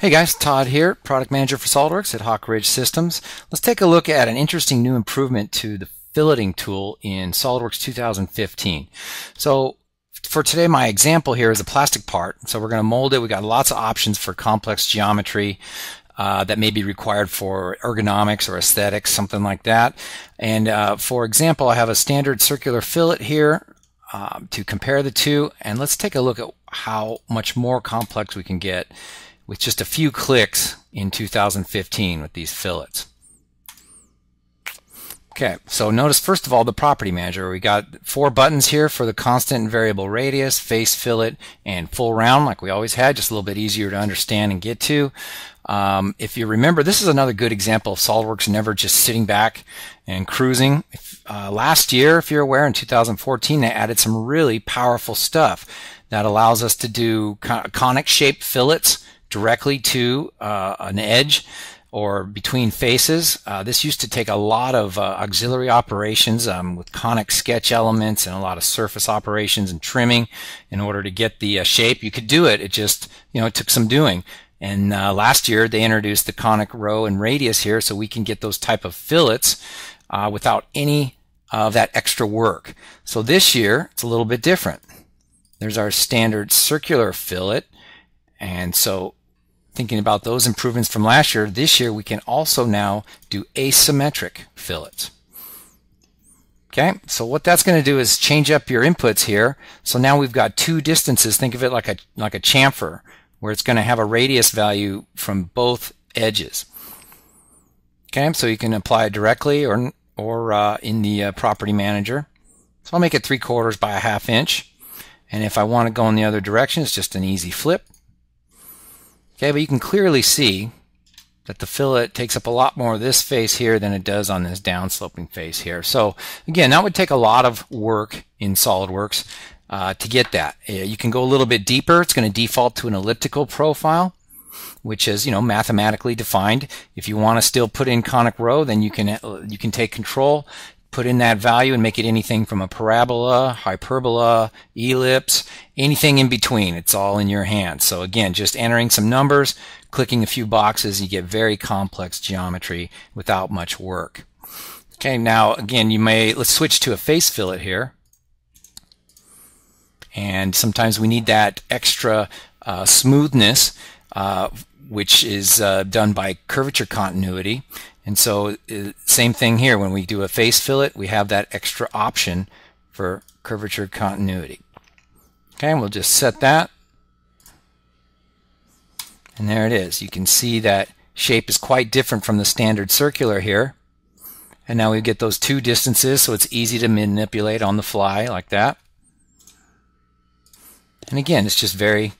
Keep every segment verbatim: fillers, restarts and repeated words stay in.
Hey guys, Todd here, product manager for SolidWorks at Hawk Ridge Systems. Let's take a look at an interesting new improvement to the filleting tool in SolidWorks two thousand fifteen. So for today, my example here is a plastic part. So we're going to mold it. We've got lots of options for complex geometry uh, that may be required for ergonomics or aesthetics, something like that. And uh, for example, I have a standard circular fillet here um, to compare the two. And let's take a look at how much more complex we can get with just a few clicks in two thousand fifteen with these fillets. Okay, so notice first of all the property manager. We got four buttons here for the constant and variable radius, face fillet, and full round like we always had, just a little bit easier to understand and get to. Um, if you remember, this is another good example of SolidWorks never just sitting back and cruising. If, uh, last year, if you're aware, in two thousand fourteen, they added some really powerful stuff that allows us to do conic shaped fillets directly to uh, an edge or between faces. Uh, this used to take a lot of uh, auxiliary operations um, with conic sketch elements and a lot of surface operations and trimming in order to get the uh, shape. You could do it. It just, you know, it took some doing. And uh, last year they introduced the conic row and radius here, so we can get those type of fillets uh, without any of that extra work. So this year it's a little bit different. There's our standard circular fillet, and so thinking about those improvements from last year, this year we can also now do asymmetric fillets. Okay, so what that's going to do is change up your inputs here. So now we've got two distances. Think of it like a like a chamfer, where it's going to have a radius value from both edges. Okay, so you can apply it directly or or uh, in the uh, property manager. So I'll make it three quarters by a half inch, and if I want to go in the other direction, it's just an easy flip. Okay, but you can clearly see that the fillet takes up a lot more of this face here than it does on this downsloping face here. So again, that would take a lot of work in SolidWorks uh, to get that. You can go a little bit deeper. It's going to default to an elliptical profile, which is, you know, mathematically defined. If you want to still put in conic row, then you can you can take control, put in that value, and make it anything from a parabola, hyperbola, ellipse, anything in between. It's all in your hands. So again, just entering some numbers, clicking a few boxes, you get very complex geometry without much work. Okay, now again, you may, let's switch to a face fillet here. And sometimes we need that extra uh, smoothness, uh, which is uh, done by curvature continuity. And so uh, same thing here, when we do a face fillet, we have that extra option for curvature continuity. Okay, and we'll just set that. And there it is. You can see that shape is quite different from the standard circular here. And now we get those two distances, so it's easy to manipulate on the fly like that. And again, it's just very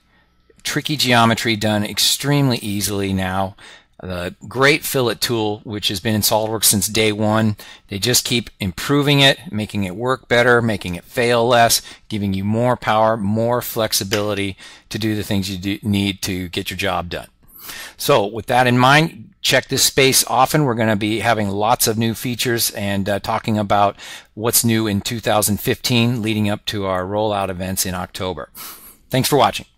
tricky geometry done extremely easily now. The great fillet tool, which has been in SolidWorks since day one. They just keep improving it, making it work better, making it fail less, giving you more power, more flexibility to do the things you do need to get your job done. So with that in mind, check this space often. We're going to be having lots of new features and uh, talking about what's new in two thousand fifteen leading up to our rollout events in October. Thanks for watching.